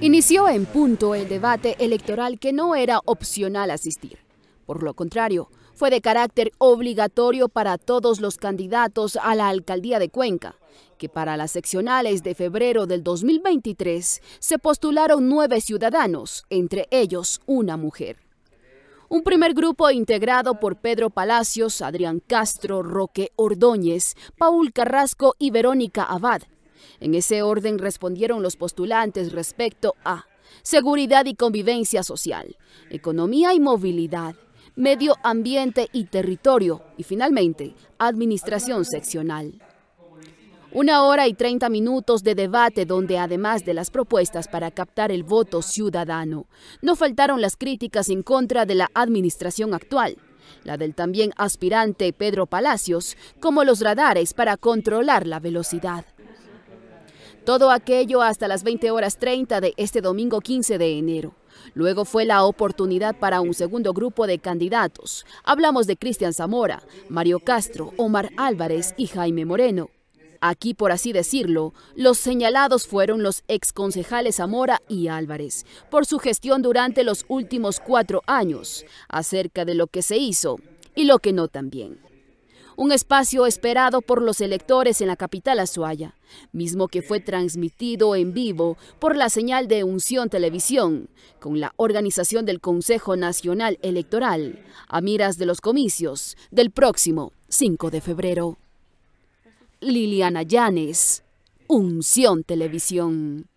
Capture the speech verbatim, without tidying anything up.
Inició en punto el debate electoral que no era opcional asistir. Por lo contrario, fue de carácter obligatorio para todos los candidatos a la alcaldía de Cuenca, que para las seccionales de febrero del dos mil veintitrés se postularon nueve ciudadanos, entre ellos una mujer. Un primer grupo integrado por Pedro Palacios, Adrián Castro, Roque Ordóñez, Paul Carrasco y Verónica Abad. En ese orden respondieron los postulantes respecto a seguridad y convivencia social, economía y movilidad, medio ambiente y territorio y finalmente administración seccional. Una hora y treinta minutos de debate donde además de las propuestas para captar el voto ciudadano, no faltaron las críticas en contra de la administración actual, la del también aspirante Pedro Palacios, como los radares para controlar la velocidad. Todo aquello hasta las veinte horas treinta de este domingo quince de enero. Luego fue la oportunidad para un segundo grupo de candidatos. Hablamos de Cristian Zamora, Mario Castro, Omar Álvarez y Jaime Moreno. Aquí, por así decirlo, los señalados fueron los exconcejales Zamora y Álvarez, por su gestión durante los últimos cuatro años, acerca de lo que se hizo y lo que no también. Un espacio esperado por los electores en la capital Azuaya, mismo que fue transmitido en vivo por la señal de Unción Televisión, con la organización del Consejo Nacional Electoral, a miras de los comicios del próximo cinco de febrero. Liliana Llanes, Unción Televisión.